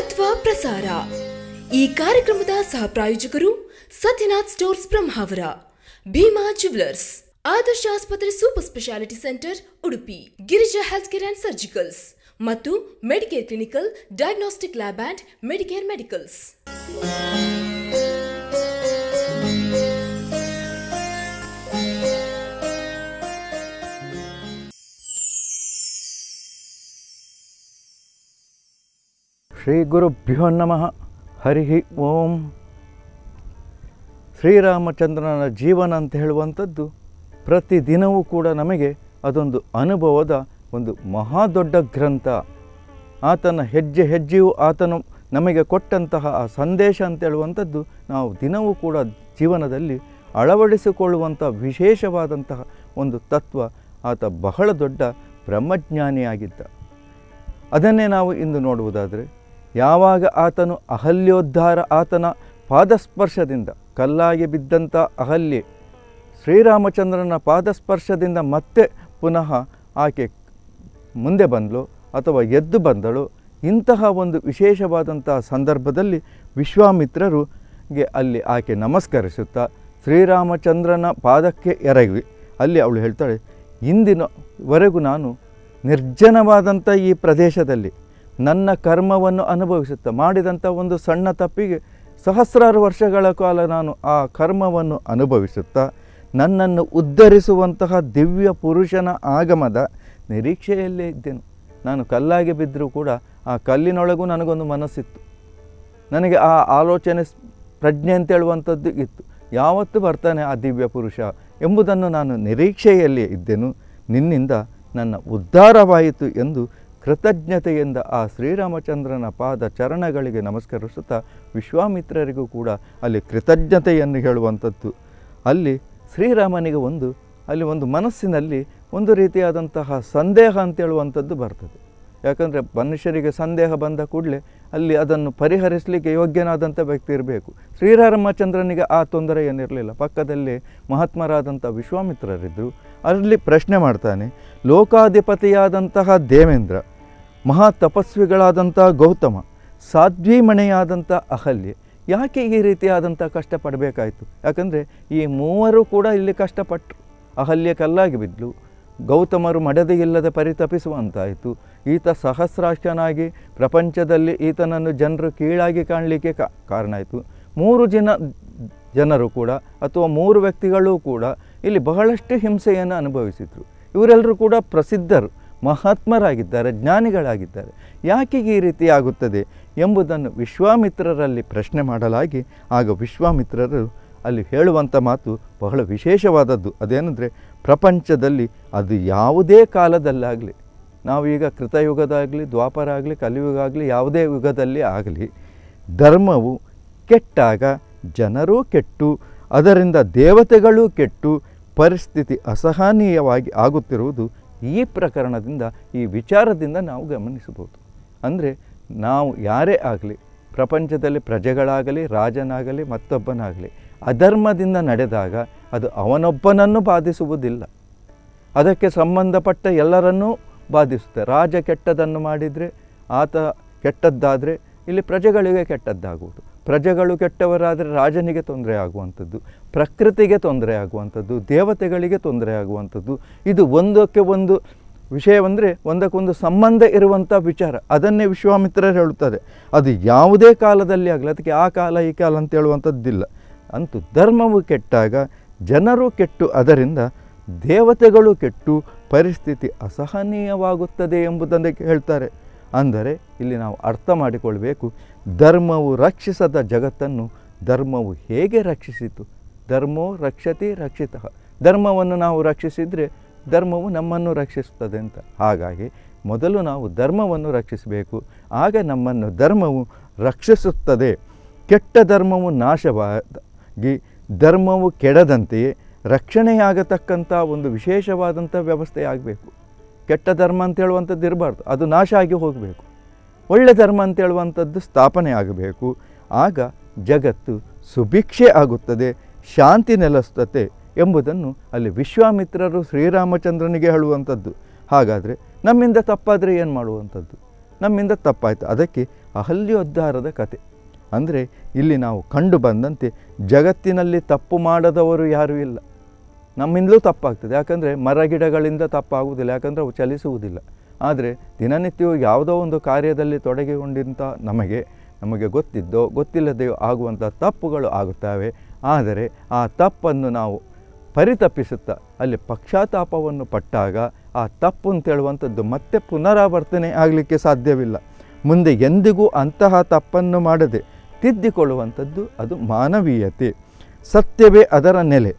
ತತ್ವ ಪ್ರಸಾರ ಈ ಕಾರ್ಯಕ್ರಮದ ಸಹ ಪ್ರಾಯೋಜಕರು ಸತ್ಯನಾಥ್ ಸ್ಟೋರ್ಸ್ ಬ್ರಹ್ಮಾವರ, ಭೀಮಾ ಜ್ಯುವೆಲರ್ಸ್, ಆದರ್ಶ ಆಸ್ಪತ್ರೆ super speciality centre Udupi, Girija health care and surgicals ಮತ್ತು Medicare clinical diagnostic lab and Medicare medicals. Shri गुरुभ्यो नमः. हरि ओम. ಶ್ರೀರಾಮಚಂದ್ರನ ಜೀವನ ಅಂತ ಹೇಳುವಂಥದ್ದು ಪ್ರತಿದಿನವೂ ಕೂಡ ನಮಗೆ ಅದೊಂದು ಅನುಭವದ ಒಂದು ಮಹಾ ದೊಡ್ಡ ಗ್ರಂಥ. ಆತನ ಹೆಜ್ಜೆ ಹೆಜ್ಜೆಯು ಆತನು ನಮಗೆ ಕೊಟ್ಟಂತಹ ಆ ಸಂದೇಶ ಅಂತ ಹೇಳುವಂಥದ್ದು ನಾವು ದಿನವೂ ಕೂಡ ಜೀವನದಲ್ಲಿ ಅಳವಡಿಸಿಕೊಳ್ಳುವಂಥ ವಿಶೇಷವಾದಂತಹ ಒಂದು ತತ್ವ. ಆತ ಬಹಳ ದೊಡ್ಡ ಬ್ರಹ್ಮಜ್ಞಾನಿಯಾಗಿದ್ದ. ಅದನ್ನೇ ನಾವು ಇಂದು ನೋಡುವುದಾದರೆ, ಯಾವಾಗ ಆತನು ಅಹಲ್ಯೋದ್ಧಾರ, ಆತನ ಪಾದಸ್ಪರ್ಶದಿಂದ ಕಲ್ಲಾಗಿ ಬಿದ್ದಂಥ ಅಹಲ್ಯೆ ಶ್ರೀರಾಮಚಂದ್ರನ ಪಾದಸ್ಪರ್ಶದಿಂದ ಮತ್ತೆ ಪುನಃ ಆಕೆ ಮುಂದೆ ಬಂದಳು ಅಥವಾ ಎದ್ದು ಬಂದಳು. ಇಂತಹ ಒಂದು ವಿಶೇಷವಾದಂಥ ಸಂದರ್ಭದಲ್ಲಿ ವಿಶ್ವಾಮಿತ್ರರಿಗೆ ಅಲ್ಲಿ ಆಕೆ ನಮಸ್ಕರಿಸುತ್ತಾ ಶ್ರೀರಾಮಚಂದ್ರನ ಪಾದಕ್ಕೆ ಎರಗಿ ಅಲ್ಲಿ ಅವಳು ಹೇಳ್ತಾಳೆ, ಇಂದಿನವರೆಗೂ ನಾನು ನಿರ್ಜನವಾದಂಥ ಈ ಪ್ರದೇಶದಲ್ಲಿ ನನ್ನ ಕರ್ಮವನ್ನು ಅನುಭವಿಸುತ್ತಾ ಮಾಡಿದಂಥ ಒಂದು ಸಣ್ಣ ತಪ್ಪಿಗೆ ಸಹಸ್ರಾರು ವರ್ಷಗಳ ಕಾಲ ನಾನು ಆ ಕರ್ಮವನ್ನು ಅನುಭವಿಸುತ್ತಾ ನನ್ನನ್ನು ಉದ್ಧರಿಸುವಂತಹ ದಿವ್ಯ ಪುರುಷನ ಆಗಮದ ನಿರೀಕ್ಷೆಯಲ್ಲೇ ಇದ್ದೇನೆ. ನಾನು ಕಲ್ಲಾಗಿ ಬಿದ್ದರೂ ಕೂಡ ಆ ಕಲ್ಲಿನೊಳಗೂ ನನಗೊಂದು ಮನಸ್ಸಿತ್ತು, ನನಗೆ ಆ ಆಲೋಚನೆ ಪ್ರಜ್ಞೆ ಅಂತೇಳುವಂಥದ್ದು ಇತ್ತು. ಯಾವತ್ತು ಬರ್ತಾನೆ ಆ ದಿವ್ಯ ಪುರುಷ ಎಂಬುದನ್ನು ನಾನು ನಿರೀಕ್ಷೆಯಲ್ಲೇ ಇದ್ದೇನು. ನಿನ್ನಿಂದ ನನ್ನ ಉದ್ಧಾರವಾಯಿತು ಎಂದು ಕೃತಜ್ಞತೆಯಿಂದ ಆ ಶ್ರೀರಾಮಚಂದ್ರನ ಪಾದ ಚರಣಗಳಿಗೆ ನಮಸ್ಕರಿಸುತ್ತಾ ವಿಶ್ವಾಮಿತ್ರರಿಗೂ ಕೂಡ ಅಲ್ಲಿ ಕೃತಜ್ಞತೆಯನ್ನು ಹೇಳುವಂಥದ್ದು. ಅಲ್ಲಿ ಶ್ರೀರಾಮನಿಗೆ ಅಲ್ಲಿ ಒಂದು ಮನಸ್ಸಿನಲ್ಲಿ ಒಂದು ರೀತಿಯಾದಂತಹ ಸಂದೇಹ ಅಂತೇಳುವಂಥದ್ದು ಬರ್ತದೆ. ಯಾಕಂದರೆ ಮನುಷ್ಯರಿಗೆ ಸಂದೇಹ ಬಂದ ಕೂಡಲೇ ಅಲ್ಲಿ ಅದನ್ನು ಪರಿಹರಿಸಲಿಕ್ಕೆ ಯೋಗ್ಯನಾದಂಥ ವ್ಯಕ್ತಿ ಇರಬೇಕು. ಶ್ರೀರಾಮಚಂದ್ರನಿಗೆ ಆ ತೊಂದರೆ ಏನಿರಲಿಲ್ಲ. ಪಕ್ಕದಲ್ಲಿ ಮಹಾತ್ಮರಾದಂಥ ವಿಶ್ವಾಮಿತ್ರರಿದ್ದರು. ಅಲ್ಲಿ ಪ್ರಶ್ನೆ ಮಾಡ್ತಾನೆ, ಲೋಕಾಧಿಪತಿಯಾದಂತಹ ದೇವೇಂದ್ರ, ಮಹಾ ತಪಸ್ವಿಗಳಾದಂಥ ಗೌತಮ, ಸಾಧ್ವಿಮಣೆಯಾದಂಥ ಅಹಲ್ಯೆ ಯಾಕೆ ಈ ರೀತಿಯಾದಂಥ ಕಷ್ಟಪಡಬೇಕಾಯಿತು? ಯಾಕಂದರೆ ಈ ಮೂವರು ಕೂಡ ಇಲ್ಲಿ ಕಷ್ಟಪಟ್ಟರು. ಅಹಲ್ಯೆ ಕಲ್ಲಾಗಿ ಬಿದ್ಲು, ಗೌತಮರು ಮಡದಿ ಇಲ್ಲದೆ ಪರಿತಪಿಸುವಂತಾಯಿತು, ಈತ ಸಹಸ್ರಾಷ್ಟನಾಗಿ ಪ್ರಪಂಚದಲ್ಲಿ ಈತನನ್ನು ಜನರು ಕೀಳಾಗಿ ಕಾಣಲಿಕ್ಕೆ ಕಾರಣ ಆಯಿತು. ಮೂರು ಜನರು ಕೂಡ ಅಥವಾ ಮೂರು ವ್ಯಕ್ತಿಗಳೂ ಕೂಡ ಇಲ್ಲಿ ಬಹಳಷ್ಟು ಹಿಂಸೆಯನ್ನು ಅನುಭವಿಸಿದರು. ಇವರೆಲ್ಲರೂ ಕೂಡ ಪ್ರಸಿದ್ಧರು, ಮಹಾತ್ಮರಾಗಿದ್ದಾರೆ, ಜ್ಞಾನಿಗಳಾಗಿದ್ದಾರೆ. ಯಾಕೆ ಈ ರೀತಿ ಆಗುತ್ತದೆ ಎಂಬುದನ್ನು ವಿಶ್ವಾಮಿತ್ರರಲ್ಲಿ ಪ್ರಶ್ನೆ ಮಾಡಲಾಗಿ ಆಗ ವಿಶ್ವಾಮಿತ್ರರು ಅಲ್ಲಿ ಹೇಳುವಂಥ ಮಾತು ಬಹಳ ವಿಶೇಷವಾದದ್ದು. ಅದೇನೆಂದರೆ, ಪ್ರಪಂಚದಲ್ಲಿ ಅದು ಯಾವುದೇ ಕಾಲದಲ್ಲಾಗಲಿ, ನಾವೀಗ ಕೃತಯುಗದಾಗಲಿ, ದ್ವಾಪರ ಆಗಲಿ, ಕಲಿಯುಗ ಆಗಲಿ, ಯಾವುದೇ ಯುಗದಲ್ಲಿ ಆಗಲಿ, ಧರ್ಮವು ಕೆಟ್ಟಾಗ ಜನರೂ ಕೆಟ್ಟು ಅದರಿಂದ ದೇವತೆಗಳೂ ಕೆಟ್ಟು ಪರಿಸ್ಥಿತಿ ಅಸಹನೀಯವಾಗಿ ಆಗುತ್ತಿರುವುದು ಈ ಪ್ರಕರಣದಿಂದ, ಈ ವಿಚಾರದಿಂದ ನಾವು ಗಮನಿಸಬಹುದು. ಅಂದರೆ ನಾವು ಯಾರೇ ಆಗಲಿ, ಪ್ರಪಂಚದಲ್ಲಿ ಪ್ರಜೆಗಳಾಗಲಿ, ರಾಜನಾಗಲಿ, ಮತ್ತೊಬ್ಬನಾಗಲಿ, ಅಧರ್ಮದಿಂದ ನಡೆದಾಗ ಅದು ಅವನೊಬ್ಬನನ್ನು ಬಾಧಿಸುವುದಿಲ್ಲ, ಅದಕ್ಕೆ ಸಂಬಂಧಪಟ್ಟ ಎಲ್ಲರನ್ನೂ ಬಾಧಿಸುತ್ತೆ. ರಾಜ ಕೆಟ್ಟದ್ದನ್ನು ಮಾಡಿದರೆ ಆತ ಕೆಟ್ಟದ್ದಾದರೆ ಇಲ್ಲಿ ಪ್ರಜೆಗಳಿಗೆ ಕೆಟ್ಟದ್ದಾಗುವುದು, ಪ್ರಜೆಗಳು ಕೆಟ್ಟವರಾದರೆ ರಾಜನಿಗೆ ತೊಂದರೆ ಆಗುವಂಥದ್ದು, ಪ್ರಕೃತಿಗೆ ತೊಂದರೆ ಆಗುವಂಥದ್ದು, ದೇವತೆಗಳಿಗೆ ತೊಂದರೆ ಆಗುವಂಥದ್ದು. ಇದು ಒಂದಕ್ಕೆ ಒಂದು ವಿಷಯವಂದರೆ ಒಂದಕ್ಕೊಂದು ಸಂಬಂಧ ಇರುವಂಥ ವಿಚಾರ. ಅದನ್ನೇ ವಿಶ್ವಾಮಿತ್ರರು ಹೇಳುತ್ತಾರೆ, ಅದು ಯಾವುದೇ ಕಾಲದಲ್ಲಿ ಆಗಲಿ, ಅದಕ್ಕೆ ಆ ಕಾಲ ಈ ಕಾಲ ಅಂತ ಹೇಳುವಂಥದ್ದಿಲ್ಲ. ಅಂತೂ ಧರ್ಮವು ಕೆಟ್ಟಾಗ ಜನರು ಕೆಟ್ಟು ಅದರಿಂದ ದೇವತೆಗಳು ಕೆಟ್ಟು ಪರಿಸ್ಥಿತಿ ಅಸಹನೀಯವಾಗುತ್ತದೆ ಎಂಬುದನ್ನು ಹೇಳ್ತಾರೆ. ಅಂದರೆ ಇಲ್ಲಿ ನಾವು ಅರ್ಥ ಮಾಡಿಕೊಳ್ಳಬೇಕು, ಧರ್ಮವು ರಕ್ಷಿಸದ ಜಗತ್ತನ್ನು ಧರ್ಮವು ಹೇಗೆ ರಕ್ಷಿಸಿತು. ಧರ್ಮೋ ರಕ್ಷತಿ ರಕ್ಷಿತಃ. ಧರ್ಮವನ್ನು ನಾವು ರಕ್ಷಿಸಿದರೆ ಧರ್ಮವು ನಮ್ಮನ್ನು ರಕ್ಷಿಸುತ್ತದೆ ಅಂತ. ಹಾಗಾಗಿ ಮೊದಲು ನಾವು ಧರ್ಮವನ್ನು ರಕ್ಷಿಸಬೇಕು, ಆಗ ನಮ್ಮನ್ನು ಧರ್ಮವು ರಕ್ಷಿಸುತ್ತದೆ. ಕೆಟ್ಟ ಧರ್ಮವು ನಾಶವಾಗಿ ಧರ್ಮವು ಕೆಡದಂತೆಯೇ ರಕ್ಷಣೆಯಾಗತಕ್ಕಂಥ ಒಂದು ವಿಶೇಷವಾದಂಥ ವ್ಯವಸ್ಥೆ ಆಗಬೇಕು. ಕೆಟ್ಟ ಧರ್ಮ ಅಂತ ಹೇಳುವಂಥದ್ದು ಇರಬಾರ್ದು, ಅದು ನಾಶ ಆಗಿ ಹೋಗಬೇಕು. ಒಳ್ಳೆ ಧರ್ಮ ಅಂತ ಹೇಳುವಂಥದ್ದು ಸ್ಥಾಪನೆ ಆಗಬೇಕು. ಆಗ ಜಗತ್ತು ಸುಭಿಕ್ಷೆ ಆಗುತ್ತದೆ, ಶಾಂತಿ ನೆಲೆಸುತ್ತದೆ ಎಂಬುದನ್ನು ಅಲ್ಲಿ ವಿಶ್ವಾಮಿತ್ರರು ಶ್ರೀರಾಮಚಂದ್ರನಿಗೆ ಹೇಳುವಂಥದ್ದು. ಹಾಗಾದರೆ ನಮ್ಮಿಂದ ತಪ್ಪಾದರೆ ಏನು ಮಾಡುವಂಥದ್ದು? ನಮ್ಮಿಂದ ತಪ್ಪಾಯಿತು. ಅದಕ್ಕೆ ಅಹಲ್ಯೋದ್ಧಾರದ ಕತೆ. ಅಂದರೆ ಇಲ್ಲಿ ನಾವು ಕಂಡು ಬಂದಂತೆ ಜಗತ್ತಿನಲ್ಲಿ ತಪ್ಪು ಮಾಡದವರು ಯಾರೂ ಇಲ್ಲ. ನಮ್ಮಿಂದಲೂ ತಪ್ಪಾಗ್ತದೆ, ಯಾಕಂದರೆ ಮರ ಗಿಡಗಳಿಂದ ತಪ್ಪಾಗುವುದಿಲ್ಲ, ಯಾಕಂದರೆ ಅವು ಚಲಿಸುವುದಿಲ್ಲ. ಆದರೆ ದಿನನಿತ್ಯವೂ ಯಾವುದೋ ಒಂದು ಕಾರ್ಯದಲ್ಲಿ ತೊಡಗಿಕೊಂಡಿಂತ ನಮಗೆ ಗೊತ್ತಿದ್ದೋ ಗೊತ್ತಿಲ್ಲದೆಯೋ ಆಗುವಂಥ ತಪ್ಪುಗಳು ಆಗುತ್ತವೆ. ಆದರೆ ಆ ತಪ್ಪನ್ನು ನಾವು ಪರಿತಪ್ಪಿಸುತ್ತಾ ಅಲ್ಲಿ ಪಕ್ಷಾತಾಪವನ್ನು ಪಟ್ಟಾಗ ಆ ತಪ್ಪು ಅಂತೇಳುವಂಥದ್ದು ಮತ್ತೆ ಪುನರಾವರ್ತನೆ ಆಗಲಿಕ್ಕೆ ಸಾಧ್ಯವಿಲ್ಲ. ಮುಂದೆ ಎಂದಿಗೂ ಅಂತಹ ತಪ್ಪನ್ನು ಮಾಡದೆ ತಿದ್ದಿಕೊಳ್ಳುವಂಥದ್ದು ಅದು ಮಾನವೀಯತೆ. ಸತ್ಯವೇ ಅದರ ನೆಲೆ,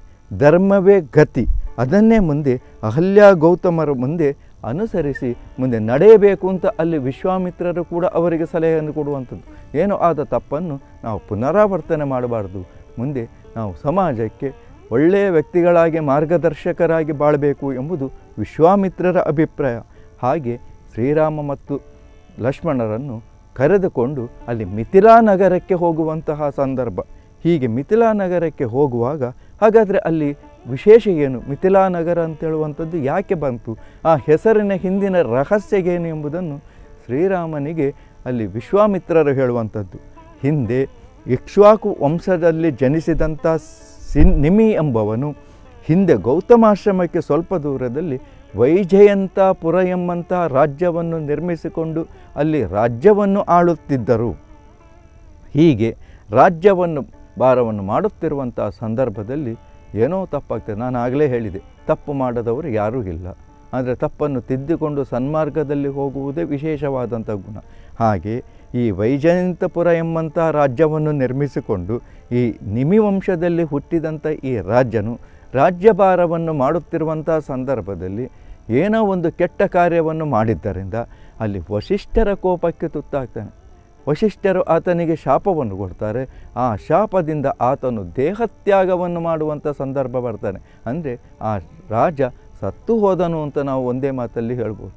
ಧರ್ಮವೇ ಗತಿ. ಅದನ್ನೇ ಮುಂದೆ ಅಹಲ್ಯ ಗೌತಮರು ಮುಂದೆ ಅನುಸರಿಸಿ ಮುಂದೆ ನಡೆಯಬೇಕು ಅಂತ ಅಲ್ಲಿ ವಿಶ್ವಾಮಿತ್ರರು ಕೂಡ ಅವರಿಗೆ ಸಲಹೆಯನ್ನು ಕೊಡುವಂಥದ್ದು. ಏನೋ ಆದ ತಪ್ಪನ್ನು ನಾವು ಪುನರಾವರ್ತನೆ ಮಾಡಬಾರ್ದು, ಮುಂದೆ ನಾವು ಸಮಾಜಕ್ಕೆ ಒಳ್ಳೆಯ ವ್ಯಕ್ತಿಗಳಾಗಿ ಮಾರ್ಗದರ್ಶಕರಾಗಿ ಬಾಳಬೇಕು ಎಂಬುದು ವಿಶ್ವಾಮಿತ್ರರ ಅಭಿಪ್ರಾಯ. ಹಾಗೆ ಶ್ರೀರಾಮ ಮತ್ತು ಲಕ್ಷ್ಮಣರನ್ನು ಕರೆದುಕೊಂಡು ಅಲ್ಲಿ ಮಿಥಿಲಾ ನಗರಕ್ಕೆ ಹೋಗುವಂತಹ ಸಂದರ್ಭ. ಹೀಗೆ ಮಿಥಿಲಾ ನಗರಕ್ಕೆ ಹೋಗುವಾಗ ಹಾಗಾದರೆ ಅಲ್ಲಿ ವಿಶೇಷ ಏನು, ಮಿಥಿಲಾ ನಗರ ಅಂತೇಳುವಂಥದ್ದು ಯಾಕೆ ಬಂತು, ಆ ಹೆಸರಿನ ಹಿಂದಿನ ರಹಸ್ಯ ಏನು ಎಂಬುದನ್ನು ಶ್ರೀರಾಮನಿಗೆ ಅಲ್ಲಿ ವಿಶ್ವಾಮಿತ್ರರು ಹೇಳುವಂಥದ್ದು. ಹಿಂದೆ ಇಕ್ಷ್ವಾಕು ವಂಶದಲ್ಲಿ ಜನಿಸಿದಂಥ ನಿಮಿ ಎಂಬವನು ಹಿಂದೆ ಗೌತಮಾಶ್ರಮಕ್ಕೆ ಸ್ವಲ್ಪ ದೂರದಲ್ಲಿ ವೈಜಯಂತಪುರ ಎಂಬಂಥ ರಾಜ್ಯವನ್ನು ನಿರ್ಮಿಸಿಕೊಂಡು ಅಲ್ಲಿ ರಾಜ್ಯವನ್ನು ಆಳುತ್ತಿದ್ದರು. ಹೀಗೆ ರಾಜ್ಯವನ್ನು ಭಾರವನ್ನು ಮಾಡುತ್ತಿರುವಂಥ ಸಂದರ್ಭದಲ್ಲಿ ಏನೋ ತಪ್ಪಾಗ್ತದೆ. ನಾನು ಆಗಲೇ ಹೇಳಿದೆ, ತಪ್ಪು ಮಾಡದವರು ಯಾರೂ ಇಲ್ಲ. ಆದರೆ ತಪ್ಪನ್ನು ತಿದ್ದಿಕೊಂಡು ಸನ್ಮಾರ್ಗದಲ್ಲಿ ಹೋಗುವುದೇ ವಿಶೇಷವಾದಂಥ ಗುಣ. ಹಾಗೆ ಈ ವೈಜಯಂತಪುರ ಎಂಬಂಥ ರಾಜ್ಯವನ್ನು ನಿರ್ಮಿಸಿಕೊಂಡು ಈ ನಿಮಿವಂಶದಲ್ಲಿ ಹುಟ್ಟಿದಂಥ ಈ ರಾಜ್ಯಭಾರವನ್ನು ಮಾಡುತ್ತಿರುವಂಥ ಸಂದರ್ಭದಲ್ಲಿ ಏನೋ ಒಂದು ಕೆಟ್ಟ ಕಾರ್ಯವನ್ನು ಮಾಡಿದ್ದರಿಂದ ಅಲ್ಲಿ ವಸಿಷ್ಠರ ಕೋಪಕ್ಕೆ ತುತ್ತಾಗ್ತಾನೆ. ವಸಿಷ್ಠರು ಆತನಿಗೆ ಶಾಪವನ್ನು ಕೊಡ್ತಾರೆ. ಆ ಶಾಪದಿಂದ ಆತನು ದೇಹತ್ಯಾಗವನ್ನು ಮಾಡುವಂಥ ಸಂದರ್ಭ ಬರ್ತಾನೆ. ಅಂದರೆ ಆ ರಾಜ ಸತ್ತು ಹೋದನು ಅಂತ ನಾವು ಒಂದೇ ಮಾತಲ್ಲಿ ಹೇಳ್ಬೋದು.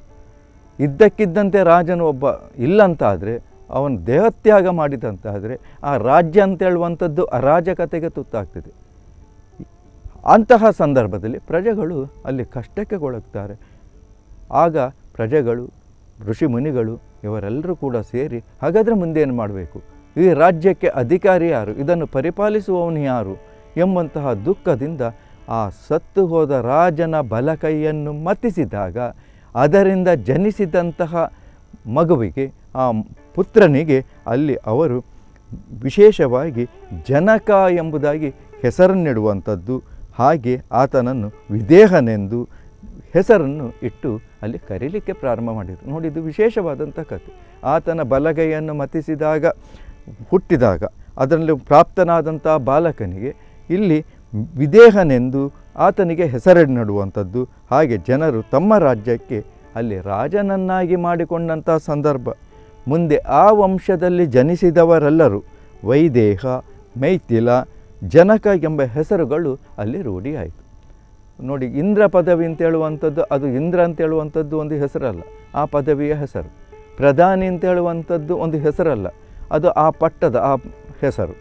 ಇದ್ದಕ್ಕಿದ್ದಂತೆ ರಾಜನು ಒಬ್ಬ ಇಲ್ಲಂತಾದರೆ, ಅವನು ದೇಹತ್ಯಾಗ ಮಾಡಿದಂತಾದರೆ ಆ ರಾಜ್ಯ ಅಂತೇಳುವಂಥದ್ದು ಅರಾಜಕತೆಗೆ ತುತ್ತಾಗ್ತದೆ. ಅಂತಹ ಸಂದರ್ಭದಲ್ಲಿ ಪ್ರಜೆಗಳು ಅಲ್ಲಿ ಕಷ್ಟಕ್ಕೆ ಒಳಗ್ತಾರೆ. ಆಗ ಪ್ರಜೆಗಳು, ಋಷಿ ಮುನಿಗಳು ಇವರೆಲ್ಲರೂ ಕೂಡ ಸೇರಿ ಹಾಗಾದರೆ ಮುಂದೇನು ಮಾಡಬೇಕು, ಈ ರಾಜ್ಯಕ್ಕೆ ಅಧಿಕಾರಿ ಯಾರು, ಇದನ್ನು ಪರಿಪಾಲಿಸುವವನು ಯಾರು ಎಂಬಂತಹ ದುಃಖದಿಂದ ಆ ಸತ್ತು ಹೋದ ರಾಜನ ಬಲಕೈಯನ್ನು ಮತಿಸಿದಾಗ ಅದರಿಂದ ಜನಿಸಿದಂತಹ ಮಗುವಿಗೆ, ಆ ಪುತ್ರನಿಗೆ ಅಲ್ಲಿ ಅವರು ವಿಶೇಷವಾಗಿ ಜನಕ ಎಂಬುದಾಗಿ ಹೆಸರನ್ನಿಡುವಂಥದ್ದು. ಹಾಗೆ ಆತನನ್ನು ವಿದೇಹನೆಂದು ಹೆಸರನ್ನು ಇಟ್ಟು ಅಲ್ಲಿ ಕರೀಲಿಕ್ಕೆ ಪ್ರಾರಂಭ ಮಾಡಿದರು. ನೋಡಿ, ಇದು ವಿಶೇಷವಾದಂಥ ಕಥೆ. ಆತನ ಬಲಗೈಯನ್ನು ಮತಿಸಿದಾಗ ಹುಟ್ಟಿದಾಗ ಅದರಲ್ಲಿ ಪ್ರಾಪ್ತನಾದಂಥ ಬಾಲಕನಿಗೆ ಇಲ್ಲಿ ವಿದೇಹನೆಂದು ಆತನಿಗೆ ಹೆಸರಿಡುವಂಥದ್ದು. ಹಾಗೆ ಜನರು ತಮ್ಮ ರಾಜ್ಯಕ್ಕೆ ಅಲ್ಲಿ ರಾಜನನ್ನಾಗಿ ಮಾಡಿಕೊಂಡಂಥ ಸಂದರ್ಭ. ಮುಂದೆ ಆ ವಂಶದಲ್ಲಿ ಜನಿಸಿದವರೆಲ್ಲರೂ ವೈದೇಹ, ಮೈಥಿಲ, ಜನಕ ಎಂಬ ಹೆಸರುಗಳು ಅಲ್ಲಿ ರೂಢಿಯಾಯಿತು. ನೋಡಿ, ಇಂದ್ರ ಪದವಿ ಅಂತೇಳುವಂಥದ್ದು ಅದು ಇಂದ್ರ ಅಂತೇಳುವಂಥದ್ದು ಒಂದು ಹೆಸರಲ್ಲ, ಆ ಪದವಿಯ ಹೆಸರು. ಪ್ರಧಾನಿ ಅಂತೇಳುವಂಥದ್ದು ಒಂದು ಹೆಸರಲ್ಲ, ಅದು ಆ ಪಟ್ಟದ ಆ ಹೆಸರು,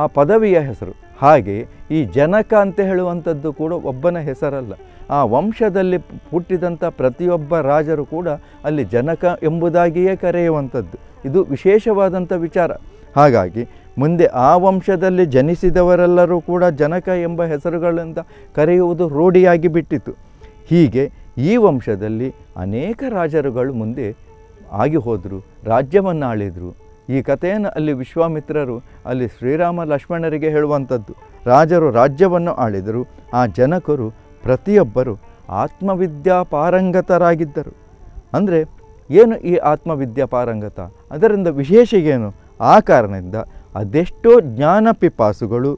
ಆ ಪದವಿಯ ಹೆಸರು. ಹಾಗೆ ಈ ಜನಕ ಅಂತ ಹೇಳುವಂಥದ್ದು ಕೂಡ ಒಬ್ಬನ ಹೆಸರಲ್ಲ. ಆ ವಂಶದಲ್ಲಿ ಹುಟ್ಟಿದಂಥ ಪ್ರತಿಯೊಬ್ಬ ರಾಜರು ಕೂಡ ಅಲ್ಲಿ ಜನಕ ಎಂಬುದಾಗಿಯೇ ಕರೆಯುವಂಥದ್ದು. ಇದು ವಿಶೇಷವಾದಂಥ ವಿಚಾರ. ಹಾಗಾಗಿ ಮುಂದೆ ಆ ವಂಶದಲ್ಲಿ ಜನಿಸಿದವರೆಲ್ಲರೂ ಕೂಡ ಜನಕ ಎಂಬ ಹೆಸರುಗಳಿಂದ ಕರೆಯುವುದು ರೂಢಿಯಾಗಿ ಬಿಟ್ಟಿತು. ಹೀಗೆ ಈ ವಂಶದಲ್ಲಿ ಅನೇಕ ರಾಜರುಗಳು ಮುಂದೆ ಆಗಿ ಹೋದರು, ರಾಜ್ಯವನ್ನು ಆಳಿದರು. ಈ ಕಥೆಯನ್ನು ಅಲ್ಲಿ ವಿಶ್ವಾಮಿತ್ರರು ಅಲ್ಲಿ ಶ್ರೀರಾಮ ಲಕ್ಷ್ಮಣರಿಗೆ ಹೇಳುವಂಥದ್ದು. ರಾಜರು ರಾಜ್ಯವನ್ನು ಆಳಿದರು, ಆ ಜನಕರು ಪ್ರತಿಯೊಬ್ಬರು ಆತ್ಮವಿದ್ಯಾ ಪಾರಂಗತರಾಗಿದ್ದರು. ಅಂದರೆ ಏನು ಈ ಆತ್ಮವಿದ್ಯಾ ಪಾರಂಗತ, ಅದರಿಂದ ವಿಶೇಷ ಏನು? ಆ ಕಾರಣದಿಂದ ಅದೆಷ್ಟೋ ಜ್ಞಾನ ಪಿಪಾಸುಗಳು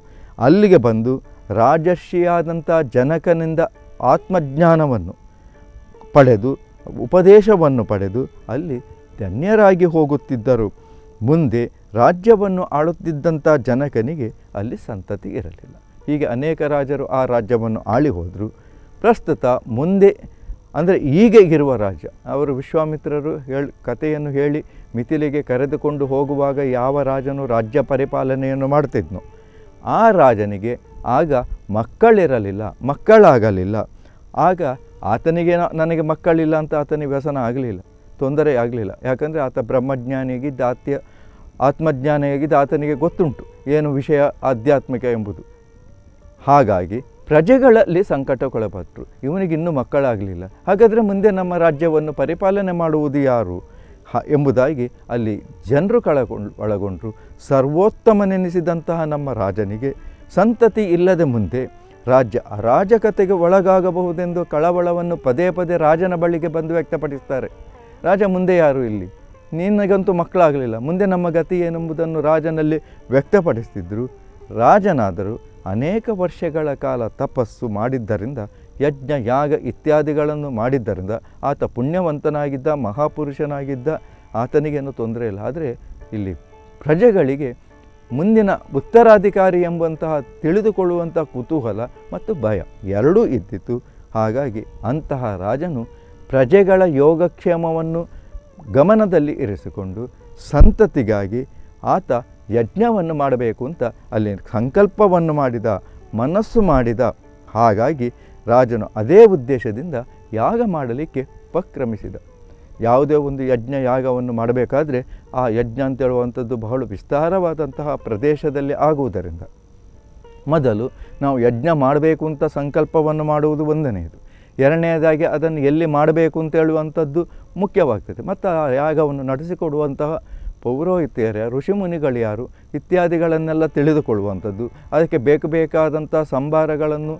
ಅಲ್ಲಿಗೆ ಬಂದು ರಾಜರ್ಷಿಯಾದಂಥ ಜನಕನಿಂದ ಆತ್ಮಜ್ಞಾನವನ್ನು ಪಡೆದು ಉಪದೇಶವನ್ನು ಪಡೆದು ಅಲ್ಲಿ ಧನ್ಯರಾಗಿ ಹೋಗುತ್ತಿದ್ದರು. ಮುಂದೆ ರಾಜ್ಯವನ್ನು ಆಳುತ್ತಿದ್ದಂಥ ಜನಕನಿಗೆ ಅಲ್ಲಿ ಸಂತತಿ ಇರಲಿಲ್ಲ. ಹೀಗೆ ಅನೇಕ ರಾಜರು ಆ ರಾಜ್ಯವನ್ನು ಆಳಿ ಹೋದರು. ಪ್ರಸ್ತುತ ಮುಂದೆ ಅಂದರೆ ಈಗ ಇರುವ ರಾಜ್ಯ, ಅವರು ವಿಶ್ವಾಮಿತ್ರರು ಕಥೆಯನ್ನು ಹೇಳಿ ಮಿಥಿಲೆಗೆ ಕರೆದುಕೊಂಡು ಹೋಗುವಾಗ ಯಾವ ರಾಜನು ರಾಜ್ಯ ಪರಿಪಾಲನೆಯನ್ನು ಮಾಡ್ತಿದ್ನೋ ಆ ರಾಜನಿಗೆ ಆಗ ಮಕ್ಕಳಿರಲಿಲ್ಲ, ಮಕ್ಕಳಾಗಲಿಲ್ಲ. ಆಗ ಆತನಿಗೆ ನನಗೆ ಮಕ್ಕಳಿಲ್ಲ ಅಂತ ಆತನಿಗೆ ವ್ಯಸನ ಆಗಲಿಲ್ಲ. ತೊಂದರೆ ಆಗಲಿಲ್ಲ. ಯಾಕಂದರೆ ಆತ ಬ್ರಹ್ಮಜ್ಞಾನಿಯಾಗಿದ್ದ, ಆತ್ಮಜ್ಞಾನಿಯಾಗಿದ್ದ ಆತನಿಗೆ ಗೊತ್ತುಂಟು ಏನು ವಿಷಯ ಆಧ್ಯಾತ್ಮಿಕ ಎಂಬುದು. ಹಾಗಾಗಿ ಪ್ರಜೆಗಳಲ್ಲಿ ಸಂಕಟಕ್ಕೊಳಪಟ್ಟರು. ಇವನಿಗೆ ಇನ್ನೂ ಮಕ್ಕಳಾಗಲಿಲ್ಲ, ಹಾಗಾದರೆ ಮುಂದೆ ನಮ್ಮ ರಾಜ್ಯವನ್ನು ಪರಿಪಾಲನೆ ಮಾಡುವುದು ಯಾರು ಎಂಬುದಾಗಿ ಅಲ್ಲಿ ಜನರು ಒಳಗೊಂಡರು. ಸರ್ವೋತ್ತಮನೆನಿಸಿದಂತಹ ನಮ್ಮ ರಾಜನಿಗೆ ಸಂತತಿ ಇಲ್ಲದೆ ಮುಂದೆ ರಾಜ್ಯ ಅರಾಜಕತೆಗೆ ಒಳಗಾಗಬಹುದೆಂದು ಕಳವಳವನ್ನು ಪದೇ ಪದೇ ರಾಜನ ಬಳಿಗೆ ಬಂದು ವ್ಯಕ್ತಪಡಿಸ್ತಾರೆ. ರಾಜ, ಮುಂದೆ ಯಾರು ಇಲ್ಲಿ, ನಿನಗಂತೂ ಮಕ್ಕಳಾಗಲಿಲ್ಲ, ಮುಂದೆ ನಮ್ಮ ಗತಿ ಏನೆಂಬುದನ್ನು ರಾಜನಲ್ಲಿ ವ್ಯಕ್ತಪಡಿಸ್ತಿದ್ದರು. ರಾಜನಾದರೂ ಅನೇಕ ವರ್ಷಗಳ ಕಾಲ ತಪಸ್ಸು ಮಾಡಿದ್ದರಿಂದ, ಯಜ್ಞ ಯಾಗ ಇತ್ಯಾದಿಗಳನ್ನು ಮಾಡಿದ್ದರಿಂದ ಆತ ಪುಣ್ಯವಂತನಾಗಿದ್ದ, ಮಹಾಪುರುಷನಾಗಿದ್ದ, ಆತನಿಗೇನು ತೊಂದರೆ ಇಲ್ಲ. ಆದರೆ ಇಲ್ಲಿ ಪ್ರಜೆಗಳಿಗೆ ಮುಂದಿನ ಉತ್ತರಾಧಿಕಾರಿ ಎಂಬಂತಹ ತಿಳಿದುಕೊಳ್ಳುವಂಥ ಕುತೂಹಲ ಮತ್ತು ಭಯ ಎರಡೂ ಇದ್ದಿತು. ಹಾಗಾಗಿ ಅಂತಹ ರಾಜನು ಪ್ರಜೆಗಳ ಯೋಗಕ್ಷೇಮವನ್ನು ಗಮನದಲ್ಲಿ ಇರಿಸಿಕೊಂಡು ಸಂತತಿಗಾಗಿ ಆತ ಯಜ್ಞವನ್ನು ಮಾಡಬೇಕು ಅಂತ ಅಲ್ಲಿ ಸಂಕಲ್ಪವನ್ನು ಮಾಡಿದ, ಮನಸ್ಸು ಮಾಡಿದ. ಹಾಗಾಗಿ ರಾಜನು ಅದೇ ಉದ್ದೇಶದಿಂದ ಯಾಗ ಮಾಡಲಿಕ್ಕೆ ಉಪಕ್ರಮಿಸಿದ. ಯಾವುದೇ ಒಂದು ಯಜ್ಞ ಯಾಗವನ್ನು ಮಾಡಬೇಕಾದ್ರೆ ಆ ಯಜ್ಞ ಅಂತೇಳುವಂಥದ್ದು ಬಹಳ ವಿಸ್ತಾರವಾದಂತಹ ಪ್ರದೇಶದಲ್ಲಿ ಆಗುವುದರಿಂದ ಮೊದಲು ನಾವು ಯಜ್ಞ ಮಾಡಬೇಕು ಅಂತ ಸಂಕಲ್ಪವನ್ನು ಮಾಡುವುದು ಒಂದನೆಯದು. ಎರಡನೆಯದಾಗಿ ಅದನ್ನು ಎಲ್ಲಿ ಮಾಡಬೇಕು ಅಂತೇಳುವಂಥದ್ದು ಮುಖ್ಯವಾಗ್ತದೆ. ಮತ್ತು ಆ ಯಾಗವನ್ನು ನಡೆಸಿಕೊಡುವಂತಹ ಪೌರೋಹಿತ್ಯರು ಯಾರು, ಋಷಿಮುನಿಗಳು ಯಾರು ಇತ್ಯಾದಿಗಳನ್ನೆಲ್ಲ ತಿಳಿದುಕೊಳ್ಳುವಂಥದ್ದು. ಅದಕ್ಕೆ ಬೇಕು ಬೇಕಾದಂಥ ಸಂಭಾರಗಳನ್ನು,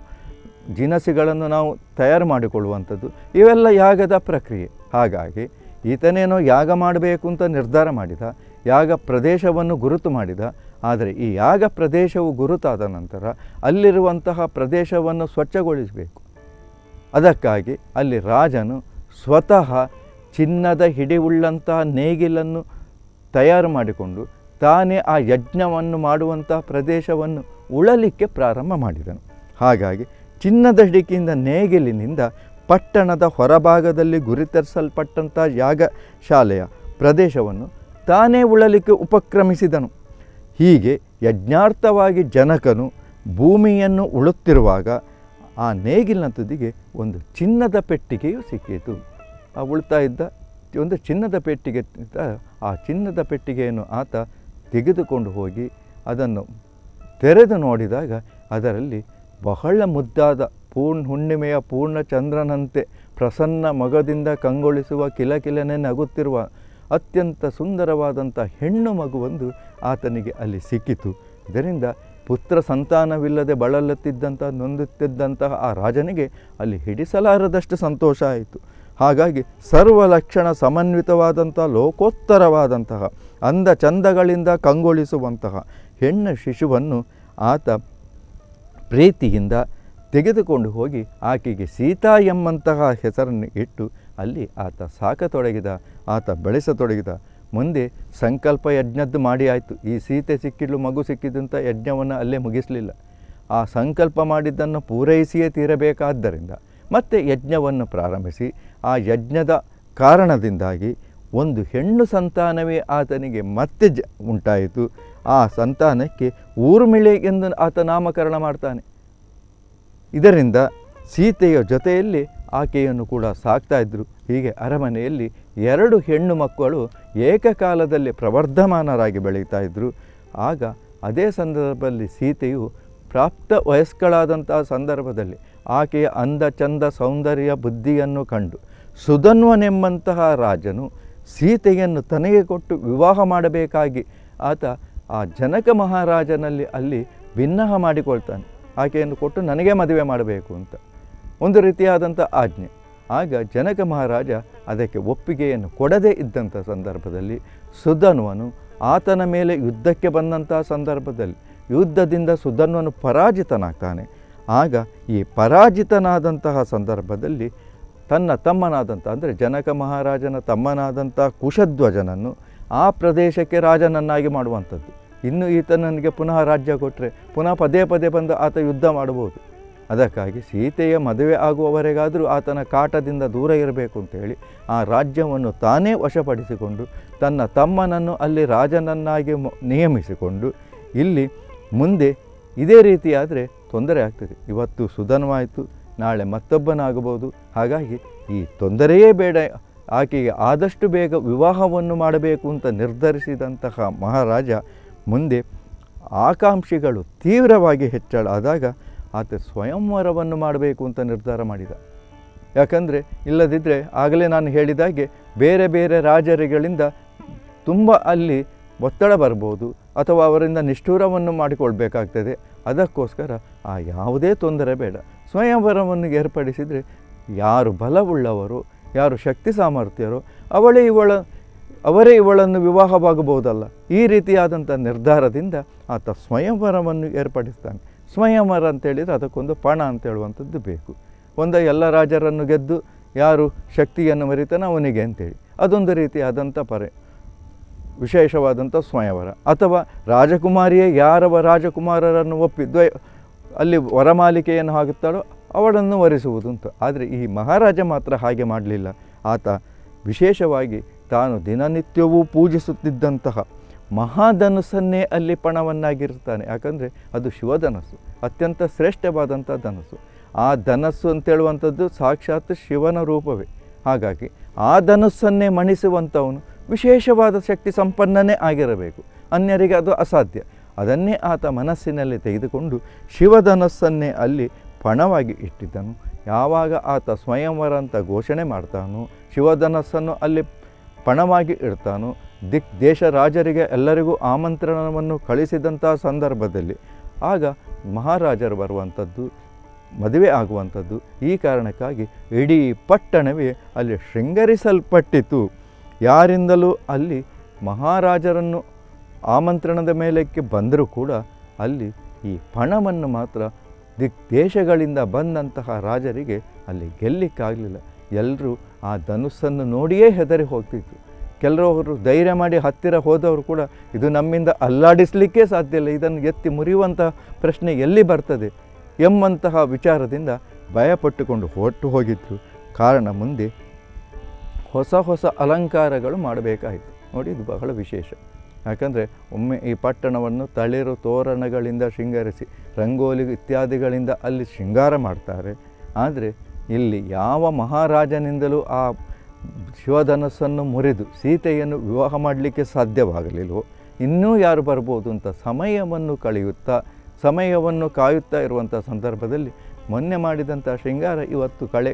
ಜಿನಸಿಗಳನ್ನು ನಾವು ತಯಾರು ಮಾಡಿಕೊಳ್ಳುವಂಥದ್ದು. ಇವೆಲ್ಲ ಯಾಗದ ಪ್ರಕ್ರಿಯೆ. ಹಾಗಾಗಿ ಈತನೇನೋ ಯಾಗ ಮಾಡಬೇಕು ಅಂತ ನಿರ್ಧಾರ ಮಾಡಿದ, ಯಾಗ ಪ್ರದೇಶವನ್ನು ಗುರುತು ಮಾಡಿದ. ಆದರೆ ಈ ಯಾಗ ಪ್ರದೇಶವು ಗುರುತಾದ ನಂತರ ಅಲ್ಲಿರುವಂತಹ ಪ್ರದೇಶವನ್ನು ಸ್ವಚ್ಛಗೊಳಿಸಬೇಕು. ಅದಕ್ಕಾಗಿ ಅಲ್ಲಿ ರಾಜನು ಸ್ವತಃ ಚಿನ್ನದ ಹಿಡಿವುಳ್ಳಂತಹ ನೇಗಿಲನ್ನು ತಯಾರು ಮಾಡಿಕೊಂಡು ತಾನೇ ಆ ಯಜ್ಞವನ್ನು ಮಾಡುವಂತಹ ಪ್ರದೇಶವನ್ನು ಉಳಲಿಕ್ಕೆ ಪ್ರಾರಂಭ ಮಾಡಿದನು. ಹಾಗಾಗಿ ಚಿನ್ನದ ಹಿಡಿಕೆಯಿಂದ ನೇಗಿಲಿನಿಂದ ಪಟ್ಟಣದ ಹೊರಭಾಗದಲ್ಲಿ ಗುರಿತರಿಸಲ್ಪಟ್ಟಂಥ ಯಾಗಶಾಲೆಯ ಪ್ರದೇಶವನ್ನು ತಾನೇ ಉಳಲಿಕ್ಕೆ ಉಪಕ್ರಮಿಸಿದನು. ಹೀಗೆ ಯಜ್ಞಾರ್ಥವಾಗಿ ಜನಕನು ಭೂಮಿಯನ್ನು ಉಳುತ್ತಿರುವಾಗ ಆ ನೇಗಿಲಿನ ತುದಿಗೆ ಒಂದು ಚಿನ್ನದ ಪೆಟ್ಟಿಗೆಯು ಸಿಕ್ಕಿತು. ಆ ಉಳ್ತಾ ಇದ್ದ ಒಂದು ಚಿನ್ನದ ಪೆಟ್ಟಿಗೆ, ಆ ಚಿನ್ನದ ಪೆಟ್ಟಿಗೆಯನ್ನು ಆತ ತೆಗೆದುಕೊಂಡು ಹೋಗಿ ಅದನ್ನು ತೆರೆದು ನೋಡಿದಾಗ ಅದರಲ್ಲಿ ಬಹಳ ಮುದ್ದಾದ ಹುಣ್ಣಿಮೆಯ ಪೂರ್ಣ ಚಂದ್ರನಂತೆ ಪ್ರಸನ್ನ ಮೊಗದಿಂದ ಕಂಗೊಳಿಸುವ, ಕಿಲಕಿಲನೆ ನಗುತ್ತಿರುವ ಅತ್ಯಂತ ಸುಂದರವಾದಂಥ ಹೆಣ್ಣು ಮಗುವೊಂದು ಆತನಿಗೆ ಅಲ್ಲಿ ಸಿಕ್ಕಿತು. ಇದರಿಂದ ಪುತ್ರ ಸಂತಾನವಿಲ್ಲದೆ ಬಳಲುತ್ತಿದ್ದಂಥ, ನೊಂದುತ್ತಿದ್ದಂತಹ ಆ ರಾಜನಿಗೆ ಅಲ್ಲಿ ಹಿಡಿಸಲಾರದಷ್ಟು ಸಂತೋಷ ಆಯಿತು. ಹಾಗಾಗಿ ಸರ್ವಲಕ್ಷಣ ಸಮನ್ವಿತವಾದಂಥ, ಲೋಕೋತ್ತರವಾದಂತಹ, ಅಂದ ಚಂದಗಳಿಂದ ಕಂಗೊಳಿಸುವಂತಹ ಹೆಣ್ಣು ಶಿಶುವನ್ನು ಆತ ಪ್ರೀತಿಯಿಂದ ತೆಗೆದುಕೊಂಡು ಹೋಗಿ ಆಕೆಗೆ ಸೀತಾ ಎಂಬಂತಹ ಹೆಸರನ್ನು ಇಟ್ಟು ಅಲ್ಲಿ ಆತ ಸಾಕತೊಡಗಿದ, ಆತ ಬೆಳೆಸತೊಡಗಿದ. ಮುಂದೆ ಸಂಕಲ್ಪ ಯಜ್ಞದ್ದು ಮಾಡಿ ಆಯಿತು. ಈ ಸೀತೆ ಸಿಕ್ಕಿದ್ಲು, ಮಗು ಸಿಕ್ಕಿದ್ದಂಥ ಯಜ್ಞವನ್ನು ಅಲ್ಲೇ ಮುಗಿಸಲಿಲ್ಲ. ಆ ಸಂಕಲ್ಪ ಮಾಡಿದ್ದನ್ನು ಪೂರೈಸಿಯೇ ತೀರಬೇಕಾದ್ದರಿಂದ ಮತ್ತೆ ಯಜ್ಞವನ್ನು ಪ್ರಾರಂಭಿಸಿ ಆ ಯಜ್ಞದ ಕಾರಣದಿಂದಾಗಿ ಒಂದು ಹೆಣ್ಣು ಸಂತಾನವೇ ಆತನಿಗೆ ಮತ್ತೆ ಉಂಟಾಯಿತು. ಆ ಸಂತಾನಕ್ಕೆ ಊರ್ಮಿಳೆ ಎಂದು ಆತ ನಾಮಕರಣ ಮಾಡ್ತಾನೆ. ಇದರಿಂದ ಸೀತೆಯ ಜೊತೆಯಲ್ಲಿ ಆಕೆಯನ್ನು ಕೂಡ ಸಾಕ್ತಾ ಇದ್ದರು. ಹೀಗೆ ಅರಮನೆಯಲ್ಲಿ ಎರಡು ಹೆಣ್ಣು ಮಕ್ಕಳು ಏಕಕಾಲದಲ್ಲಿ ಪ್ರವರ್ಧಮಾನರಾಗಿ ಬೆಳೀತಾ ಇದ್ದರು. ಆಗ ಅದೇ ಸಂದರ್ಭದಲ್ಲಿ ಸೀತೆಯು ಪ್ರಾಪ್ತ ವಯಸ್ಕಳಾದಂತಹ ಸಂದರ್ಭದಲ್ಲಿ ಆಕೆಯ ಅಂದ ಚಂದ ಸೌಂದರ್ಯ ಬುದ್ಧಿಯನ್ನು ಕಂಡು ಸುಧನ್ವನೆಂಬಂತಹ ರಾಜನು ಸೀತೆಯನ್ನು ತನಗೆ ಕೊಟ್ಟು ವಿವಾಹ ಮಾಡಬೇಕಾಗಿ ಆತ ಆ ಜನಕ ಮಹಾರಾಜನಲ್ಲಿ ಅಲ್ಲಿ ಭಿನ್ನಹ ಮಾಡಿಕೊಳ್ತಾನೆ. ಆಕೆಯನ್ನು ಕೊಟ್ಟು ನನಗೆ ಮದುವೆ ಮಾಡಬೇಕು ಅಂತ ಒಂದು ರೀತಿಯಾದಂಥ ಆಜ್ಞೆ. ಆಗ ಜನಕ ಮಹಾರಾಜ ಅದಕ್ಕೆ ಒಪ್ಪಿಗೆಯನ್ನು ಕೊಡದೇ ಇದ್ದಂಥ ಸಂದರ್ಭದಲ್ಲಿ ಸುಧನ್ವನು ಆತನ ಮೇಲೆ ಯುದ್ಧಕ್ಕೆ ಬಂದಂಥ ಸಂದರ್ಭದಲ್ಲಿ ಯುದ್ಧದಿಂದ ಸುಧನ್ವನು ಪರಾಜಿತನಾಗ್ತಾನೆ. ಆಗ ಈ ಪರಾಜಿತನಾದಂತಹ ಸಂದರ್ಭದಲ್ಲಿ ತನ್ನ ತಮ್ಮನಾದಂಥ, ಅಂದರೆ ಜನಕ ಮಹಾರಾಜನ ತಮ್ಮನಾದಂಥ ಕುಶಧ್ವಜನನ್ನು ಆ ಪ್ರದೇಶಕ್ಕೆ ರಾಜನನ್ನಾಗಿ ಮಾಡುವಂಥದ್ದು. ಇನ್ನು ಈತನಿಗೆ ಪುನಃ ರಾಜ್ಯ ಕೊಟ್ಟರೆ ಪುನಃ ಪದೇ ಪದೇ ಬಂದು ಆತ ಯುದ್ಧ ಮಾಡಬಹುದು. ಅದಕ್ಕಾಗಿ ಸೀತೆಯ ಮದುವೆ ಆಗುವವರೆಗಾದರೂ ಆತನ ಕಾಟದಿಂದ ದೂರ ಇರಬೇಕು ಅಂತೇಳಿ ಆ ರಾಜ್ಯವನ್ನು ತಾನೇ ವಶಪಡಿಸಿಕೊಂಡು ತನ್ನ ತಮ್ಮನನ್ನು ಅಲ್ಲಿ ರಾಜನನ್ನಾಗಿ ನೇಮಿಸಿಕೊಂಡು ಇಲ್ಲಿ ಮುಂದೆ ಇದೇ ರೀತಿಯಾದರೆ ತೊಂದರೆ ಆಗ್ತದೆ. ಇವತ್ತು ಸುಧನ್ವಾಯಿತು, ನಾಳೆ ಮತ್ತೊಬ್ಬನಾಗಬಹುದು. ಹಾಗಾಗಿ ಈ ತೊಂದರೆಯೇ ಬೇಡ ಆಕೆಗೆ ಆದಷ್ಟು ಬೇಗ ವಿವಾಹವನ್ನು ಮಾಡಬೇಕು ಅಂತ ನಿರ್ಧರಿಸಿದಂತಹ ಮಹಾರಾಜ ಮುಂದೆ ಆಕಾಂಕ್ಷೆಗಳು ತೀವ್ರವಾಗಿ ಹೆಚ್ಚಳ ಆದಾಗ ಆತ ಸ್ವಯಂವರವನ್ನು ಮಾಡಬೇಕು ಅಂತ ನಿರ್ಧಾರ ಮಾಡಿದ. ಯಾಕಂದರೆ ಇಲ್ಲದಿದ್ದರೆ ಆಗಲೇ ನಾನು ಹೇಳಿದಾಗೆ ಬೇರೆ ಬೇರೆ ರಾಜರುಗಳಿಂದ ತುಂಬ ಅಲ್ಲಿ ಒತ್ತಡ ಬರ್ಬೋದು ಅಥವಾ ಅವರಿಂದ ನಿಷ್ಠೂರವನ್ನು ಮಾಡಿಕೊಳ್ಬೇಕಾಗ್ತದೆ. ಅದಕ್ಕೋಸ್ಕರ ಆ ಯಾವುದೇ ತೊಂದರೆ ಬೇಡ, ಸ್ವಯಂವರವನ್ನು ಏರ್ಪಡಿಸಿದರೆ ಯಾರು ಬಲವುಳ್ಳವರು ಯಾರು ಶಕ್ತಿ ಸಾಮರ್ಥ್ಯರೋ ಅವರೇ ಇವಳನ್ನು ವಿವಾಹವಾಗಬಹುದಲ್ಲ. ಈ ರೀತಿಯಾದಂಥ ನಿರ್ಧಾರದಿಂದ ಆತ ಸ್ವಯಂವರವನ್ನು ಏರ್ಪಡಿಸ್ತಾನೆ. ಸ್ವಯಂವರ ಅಂತೇಳಿದರೆ ಅದಕ್ಕೊಂದು ಪಣ ಅಂತೇಳುವಂಥದ್ದು ಬೇಕು. ಒಂದು ಎಲ್ಲ ರಾಜರನ್ನು ಗೆದ್ದು ಯಾರು ಶಕ್ತಿಯನ್ನು ಮರಿತಾನೆ ಅವನಿಗೆ ಅಂತೇಳಿ ಅದೊಂದು ರೀತಿಯಾದಂಥ ವಿಶೇಷವಾದಂಥ ಸ್ವಯಂವರ. ಅಥವಾ ರಾಜಕುಮಾರಿಯೇ ಯಾರವ ರಾಜಕುಮಾರರನ್ನು ಒಪ್ಪಿದ್ವ ಅಲ್ಲಿ ವರಮಾಲಿಕೆಯನ್ನು ಹಾಕುತ್ತಾಳೋ ಅವಳನ್ನು ವರಿಸುವುದು ಅಂತ. ಆದರೆ ಈ ಮಹಾರಾಜ ಮಾತ್ರ ಹಾಗೆ ಮಾಡಲಿಲ್ಲ. ಆತ ವಿಶೇಷವಾಗಿ ತಾನು ದಿನನಿತ್ಯವೂ ಪೂಜಿಸುತ್ತಿದ್ದಂತಹ ಮಹಾಧನುಸನ್ನೇ ಅಲ್ಲಿ ಪಣವನ್ನಾಗಿರ್ತಾನೆ. ಯಾಕಂದರೆ ಅದು ಶಿವಧನಸ್ಸು, ಅತ್ಯಂತ ಶ್ರೇಷ್ಠವಾದಂಥ ಧನಸ್ಸು. ಆ ಧನಸ್ಸು ಅಂತೇಳುವಂಥದ್ದು ಸಾಕ್ಷಾತ್ ಶಿವನ ರೂಪವೇ. ಹಾಗಾಗಿ ಆ ಧನಸ್ಸನ್ನೇ ಮಣಿಸುವಂಥವನು ವಿಶೇಷವಾದ ಶಕ್ತಿ ಸಂಪನ್ನನೇ ಆಗಿರಬೇಕು, ಅನ್ಯರಿಗೆ ಅದು ಅಸಾಧ್ಯ. ಅದನ್ನೇ ಆತ ಮನಸ್ಸಿನಲ್ಲಿ ತೆಗೆದುಕೊಂಡು ಶಿವಧನಸ್ಸನ್ನೇ ಅಲ್ಲಿ ಪಣವಾಗಿ ಇಟ್ಟಿದ್ದನು. ಯಾವಾಗ ಆತ ಸ್ವಯಂವರ ಅಂತ ಘೋಷಣೆ ಮಾಡ್ತಾನೋ ಶಿವಧನಸ್ಸನ್ನು ಅಲ್ಲಿ ಪಣವಾಗಿ ಇಡ್ತಾನೋ ದಿಕ್ ದೇಶ ರಾಜರಿಗೆ ಎಲ್ಲರಿಗೂ ಆಮಂತ್ರಣವನ್ನು ಕಳಿಸಿದಂಥ ಸಂದರ್ಭದಲ್ಲಿ ಆಗ ಮಹಾರಾಜರು ಬರುವಂಥದ್ದು ಮದುವೆ ಆಗುವಂಥದ್ದು. ಈ ಕಾರಣಕ್ಕಾಗಿ ಇಡೀ ಪಟ್ಟಣವೇ ಅಲ್ಲಿ ಶೃಂಗರಿಸಲ್ಪಟ್ಟಿತು. ಯಾರಿಂದಲೂ ಅಲ್ಲಿ ಮಹಾರಾಜರನ್ನು ಆಮಂತ್ರಣದ ಮೇಲಕ್ಕೆ ಬಂದರೂ ಕೂಡ ಅಲ್ಲಿ ಈ ಪಣವನ್ನು ಮಾತ್ರ ದಿಗ್ದೇಶಗಳಿಂದ ಬಂದಂತಹ ರಾಜರಿಗೆ ಅಲ್ಲಿ ಗೆಲ್ಲಿಕ್ಕಾಗಲಿಲ್ಲ. ಎಲ್ಲರೂ ಆ ಧನುಸ್ಸನ್ನು ನೋಡಿಯೇ ಹೆದರಿ ಹೋಗ್ತಿತ್ತು. ಕೆಲವರು ಧೈರ್ಯ ಮಾಡಿ ಹತ್ತಿರ ಹೋದವರು ಕೂಡ ಇದು ನಮ್ಮಿಂದ ಅಲ್ಲಾಡಿಸಲಿಕ್ಕೆ ಸಾಧ್ಯ ಇಲ್ಲ, ಇದನ್ನು ಎತ್ತಿ ಮುರಿಯುವಂತಹ ಪ್ರಶ್ನೆ ಎಲ್ಲಿ ಬರ್ತದೆ ಎಂಬಂತಹ ವಿಚಾರದಿಂದ ಭಯಪಟ್ಟುಕೊಂಡು ಹೊರಟು ಹೋಗಿದ್ರು. ಕಾರಣ ಮುಂದೆ ಹೊಸ ಹೊಸ ಅಲಂಕಾರಗಳು ಮಾಡಬೇಕಾಯಿತು. ನೋಡಿ, ಇದು ಬಹಳ ವಿಶೇಷ. ಯಾಕಂದರೆ ಒಮ್ಮೆ ಈ ಪಟ್ಟಣವನ್ನು ತಳಿರು ತೋರಣಗಳಿಂದ ಶೃಂಗರಿಸಿ ರಂಗೋಲಿ ಇತ್ಯಾದಿಗಳಿಂದ ಅಲ್ಲಿ ಶೃಂಗಾರ ಮಾಡ್ತಾರೆ. ಆದರೆ ಇಲ್ಲಿ ಯಾವ ಮಹಾರಾಜನಿಂದಲೂ ಆ ಶಿವಧನಸ್ಸನ್ನು ಮುರಿದು ಸೀತೆಯನ್ನು ವಿವಾಹ ಮಾಡಲಿಕ್ಕೆ ಸಾಧ್ಯವಾಗಲಿಲ್ಲವೋ, ಇನ್ನೂ ಯಾರು ಬರ್ಬೋದು ಅಂತ ಸಮಯವನ್ನು ಕಾಯುತ್ತಾ ಇರುವಂಥ ಸಂದರ್ಭದಲ್ಲಿ ಮೊನ್ನೆ ಮಾಡಿದಂಥ ಶೃಂಗಾರ ಇವತ್ತು ಕಳೆ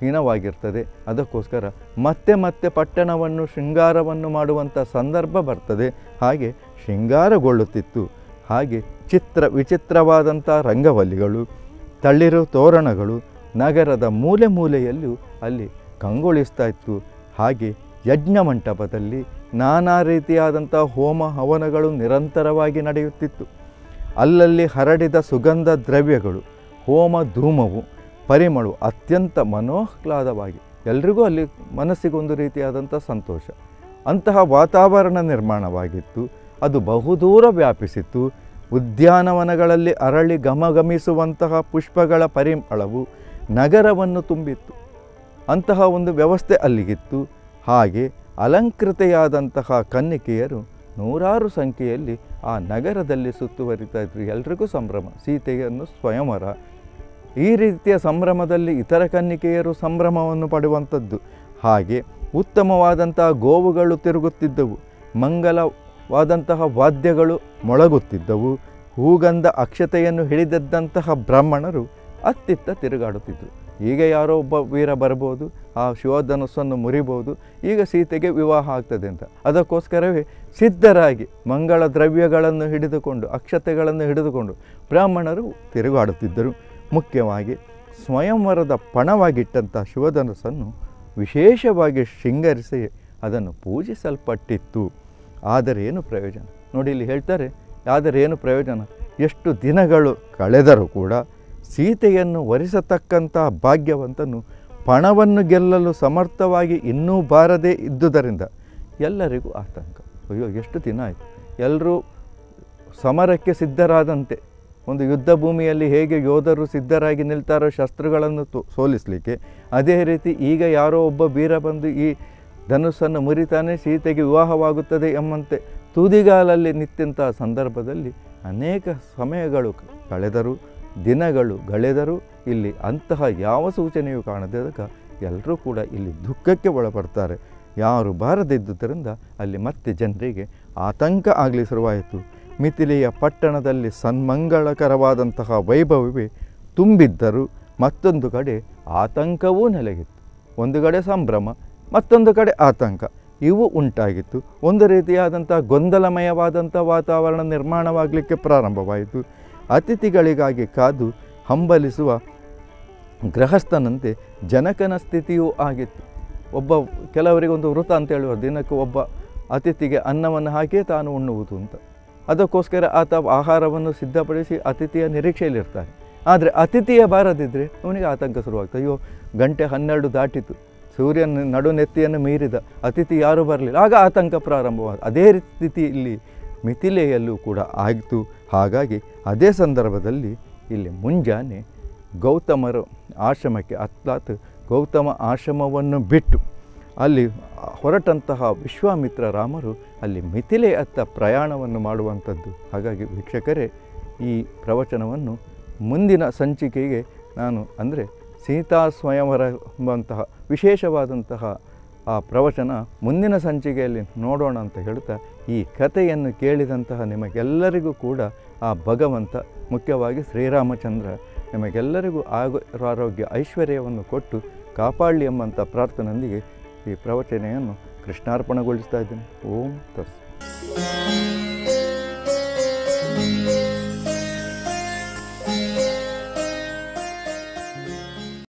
ಹೀನವಾಗಿರ್ತದೆ. ಅದಕ್ಕೋಸ್ಕರ ಮತ್ತೆ ಮತ್ತೆ ಪಟ್ಟಣವನ್ನು ಶೃಂಗಾರವನ್ನು ಮಾಡುವಂಥ ಸಂದರ್ಭ ಬರ್ತದೆ. ಹಾಗೆ ಶೃಂಗಾರಗೊಳ್ಳುತ್ತಿತ್ತು. ಹಾಗೆ ವಿಚಿತ್ರವಾದಂಥ ರಂಗವಲ್ಲಿಗಳು, ತಳ್ಳಿರು ತೋರಣಗಳು ನಗರದ ಮೂಲೆ ಮೂಲೆಯಲ್ಲೂ ಅಲ್ಲಿ ಕಂಗೊಳಿಸ್ತಾ ಇತ್ತು. ಹಾಗೆ ಯಜ್ಞ ಮಂಟಪದಲ್ಲಿ ನಾನಾ ರೀತಿಯಾದಂಥ ಹೋಮ ಹವನಗಳು ನಿರಂತರವಾಗಿ ನಡೆಯುತ್ತಿತ್ತು. ಅಲ್ಲಲ್ಲಿ ಹರಡಿದ ಸುಗಂಧ ದ್ರವ್ಯಗಳು, ಹೋಮ ಧೂಮವು, ಪರಿಮಳು ಅತ್ಯಂತ ಮನೋಹ್ಲಾದವಾಗಿ ಎಲ್ರಿಗೂ ಅಲ್ಲಿ ಮನಸ್ಸಿಗೊಂದು ರೀತಿಯಾದಂಥ ಸಂತೋಷ. ಅಂತಹ ವಾತಾವರಣ ನಿರ್ಮಾಣವಾಗಿತ್ತು. ಅದು ಬಹುದೂರ ವ್ಯಾಪಿಸಿತ್ತು. ಉದ್ಯಾನವನಗಳಲ್ಲಿ ಅರಳಿ ಘಮಘಮಿಸುವಂತಹ ಪುಷ್ಪಗಳ ಪರಿಮಳವು ನಗರವನ್ನು ತುಂಬಿತ್ತು. ಅಂತಹ ಒಂದು ವ್ಯವಸ್ಥೆ ಅಲ್ಲಿಗಿತ್ತು. ಹಾಗೆ ಅಲಂಕೃತೆಯಾದಂತಹ ಕನ್ನಿಕೆಯರು ನೂರಾರು ಸಂಖ್ಯೆಯಲ್ಲಿ ಆ ನಗರದಲ್ಲಿ ಸುತ್ತುವರಿತಾ ಇದ್ದರು. ಎಲ್ರಿಗೂ ಸಂಭ್ರಮ, ಸೀತೆಯನ್ನು ಸ್ವಯಂವರ. ಈ ರೀತಿಯ ಸಂಭ್ರಮದಲ್ಲಿ ಇತರ ಕನ್ನಿಕೆಯರು ಸಂಭ್ರಮವನ್ನು ಪಡುವಂಥದ್ದು. ಹಾಗೆ ಉತ್ತಮವಾದಂತಹ ಗೋವುಗಳು ತಿರುಗುತ್ತಿದ್ದವು, ಮಂಗಲವಾದಂತಹ ವಾದ್ಯಗಳು ಮೊಳಗುತ್ತಿದ್ದವು, ಹೂಗಂಧ ಅಕ್ಷತೆಯನ್ನು ಹಿಡಿದದ್ದಂತಹ ಬ್ರಾಹ್ಮಣರು ಅತ್ತಿತ್ತ ತಿರುಗಾಡುತ್ತಿದ್ದರು. ಈಗ ಯಾರೋ ಒಬ್ಬ ವೀರ ಬರ್ಬೋದು, ಆ ಶಿವಧನಸ್ಸನ್ನು ಮುರಿಬೋದು, ಈಗ ಸೀತೆಗೆ ವಿವಾಹ ಆಗ್ತದೆ ಅಂತ. ಅದಕ್ಕೋಸ್ಕರವೇ ಸಿದ್ಧರಾಗಿ ಮಂಗಳ ದ್ರವ್ಯಗಳನ್ನು ಹಿಡಿದುಕೊಂಡು ಅಕ್ಷತೆಗಳನ್ನು ಹಿಡಿದುಕೊಂಡು ಬ್ರಾಹ್ಮಣರು ತಿರುಗಾಡುತ್ತಿದ್ದರು. ಮುಖ್ಯವಾಗಿ ಸ್ವಯಂವರದ ಪಣವಾಗಿಟ್ಟಂಥ ಶಿವಧನಸ್ಸನ್ನು ವಿಶೇಷವಾಗಿ ಶೃಂಗರಿಸಿ ಅದನ್ನು ಪೂಜಿಸಲ್ಪಟ್ಟಿತ್ತು. ಆದರೆ ಏನು ಪ್ರಯೋಜನ? ನೋಡಿ, ಇಲ್ಲಿ ಹೇಳ್ತಾರೆ, ಆದರೆ ಏನು ಪ್ರಯೋಜನ? ಎಷ್ಟು ದಿನಗಳು ಕಳೆದರೂ ಕೂಡ ಸೀತೆಯನ್ನು ವರಿಸತಕ್ಕಂಥ ಭಾಗ್ಯವಂತನು ಪಣವನ್ನು ಗೆಲ್ಲಲು ಸಮರ್ಥವಾಗಿ ಇನ್ನೂ ಬಾರದೇ ಇದ್ದುದರಿಂದ ಎಲ್ಲರಿಗೂ ಆತಂಕ. ಅಯ್ಯೋ, ಎಷ್ಟು ದಿನ ಆಯಿತು, ಎಲ್ಲರೂ ಸಮರಕ್ಕೆ ಸಿದ್ಧರಾದಂತೆ, ಒಂದು ಯುದ್ಧ ಭೂಮಿಯಲ್ಲಿ ಹೇಗೆ ಯೋಧರು ಸಿದ್ಧರಾಗಿ ನಿಲ್ತಾರೋ ಶಸ್ತ್ರಗಳನ್ನು ಸೋಲಿಸಲಿಕ್ಕೆ, ಅದೇ ರೀತಿ ಈಗ ಯಾರೋ ಒಬ್ಬ ವೀರ ಬಂದು ಈ ಧನುಸ್ಸನ್ನು ಮುರಿತಾನೆ, ಸೀತೆಗೆ ವಿವಾಹವಾಗುತ್ತದೆ ಎಂಬಂತೆ ತುದಿಗಾಲಲ್ಲಿ ನಿಂತ ಸಂದರ್ಭದಲ್ಲಿ ಅನೇಕ ಸಮಯಗಳು ಕಳೆದರೂ ದಿನಗಳು ಕಳೆದರೂ ಇಲ್ಲಿ ಅಂತಹ ಯಾವ ಸೂಚನೆಯೂ ಕಾಣದಿದ್ದಕ್ಕೆ ಎಲ್ಲರೂ ಕೂಡ ಇಲ್ಲಿ ದುಃಖಕ್ಕೆ ಒಳಪಡ್ತಾರೆ. ಯಾರು ಬಾರದಿದ್ದುದರಿಂದ ಅಲ್ಲಿ ಮತ್ತೆ ಜನರಿಗೆ ಆತಂಕ ಆಗಲಿ ಶುರುವಾಯಿತು. ಮಿಥಿಲೆಯ ಪಟ್ಟಣದಲ್ಲಿ ಸನ್ಮಂಗಳಕರವಾದಂತಹ ವೈಭವವೇ ತುಂಬಿದ್ದರೂ ಮತ್ತೊಂದು ಕಡೆ ಆತಂಕವೂ ನೆಲೆಗಿತ್ತು. ಒಂದು ಕಡೆ ಸಂಭ್ರಮ, ಮತ್ತೊಂದು ಕಡೆ ಆತಂಕ ಇವು ಉಂಟಾಗಿತ್ತು. ಒಂದು ರೀತಿಯಾದಂಥ ಗೊಂದಲಮಯವಾದಂಥ ವಾತಾವರಣ ನಿರ್ಮಾಣವಾಗಲಿಕ್ಕೆ ಪ್ರಾರಂಭವಾಯಿತು. ಅತಿಥಿಗಳಿಗಾಗಿ ಕಾದು ಹಂಬಲಿಸುವ ಗೃಹಸ್ಥನಂತೆ ಜನಕನ ಸ್ಥಿತಿಯೂ ಆಗಿತ್ತು. ಒಬ್ಬ ಕೆಲವರಿಗೊಂದು ವೃತ ಅಂತ ಹೇಳುವ, ದಿನಕ್ಕೆ ಒಬ್ಬ ಅತಿಥಿಗೆ ಅನ್ನವನ್ನು ಹಾಕಿ ತಾನು ಉಣ್ಣುವುದು ಅಂತ. ಅದಕ್ಕೋಸ್ಕರ ಆತ ಆಹಾರವನ್ನು ಸಿದ್ಧಪಡಿಸಿ ಅತಿಥಿಯ ನಿರೀಕ್ಷೆಯಲ್ಲಿರ್ತಾನೆ. ಆದರೆ ಅತಿಥಿಯ ಬಾರದಿದ್ದರೆ ಅವನಿಗೆ ಆತಂಕ ಶುರುವಾಗ್ತದೆ. ಅಯ್ಯೋ, 12 ಗಂಟೆ ದಾಟಿತು, ಸೂರ್ಯನ ನಡುನೆತ್ತಿಯನ್ನು ಮೀರಿದ, ಅತಿಥಿ ಯಾರೂ ಬರಲಿಲ್ಲ, ಆಗ ಆತಂಕ ಪ್ರಾರಂಭವಾದ. ಅದೇ ಸ್ಥಿತಿ ಇಲ್ಲಿ ಮಿಥಿಲೆಯಲ್ಲೂ ಕೂಡ ಆಗಿತ್ತು. ಹಾಗಾಗಿ ಅದೇ ಸಂದರ್ಭದಲ್ಲಿ ಇಲ್ಲಿ ಮುಂಜಾನೆ ಗೌತಮರು ಆಶ್ರಮಕ್ಕೆ ಅರ್ಥಾತ್ ಗೌತಮ ಆಶ್ರಮವನ್ನು ಬಿಟ್ಟು ಅಲ್ಲಿ ಹೊರಟಂತಹ ವಿಶ್ವಾಮಿತ್ರ ರಾಮರು ಅಲ್ಲಿ ಮಿಥಿಲೆಯತ್ತ ಪ್ರಯಾಣವನ್ನು ಮಾಡುವಂಥದ್ದು. ಹಾಗಾಗಿ ವೀಕ್ಷಕರೇ, ಈ ಪ್ರವಚನವನ್ನು ಮುಂದಿನ ಸಂಚಿಕೆಗೆ ನಾನು ಅಂದರೆ ಸೀತಾ ಸ್ವಯಂವರ ಎಂಬಂತಹ ವಿಶೇಷವಾದಂತಹ ಆ ಪ್ರವಚನ ಮುಂದಿನ ಸಂಚಿಕೆಯಲ್ಲಿ ನೋಡೋಣ ಅಂತ ಹೇಳ್ತಾ, ಈ ಕಥೆಯನ್ನು ಕೇಳಿದಂತಹ ನಿಮಗೆಲ್ಲರಿಗೂ ಕೂಡ ಆ ಭಗವಂತ, ಮುಖ್ಯವಾಗಿ ಶ್ರೀರಾಮಚಂದ್ರ, ನಿಮಗೆಲ್ಲರಿಗೂ ಆರೋಗ್ಯ ಐಶ್ವರ್ಯವನ್ನು ಕೊಟ್ಟು ಕಾಪಾಡಲಿ ಎಂಬಂಥ ಪ್ರಾರ್ಥನೆಯೊಂದಿಗೆ ಈ ಪ್ರವಚನೆಯನ್ನು ಕೃಷ್ಣಾರ್ಪಣಗೊಳಿಸ್ತಾ ಇದ್ದೇನೆ. ಓಂ ತಸ್.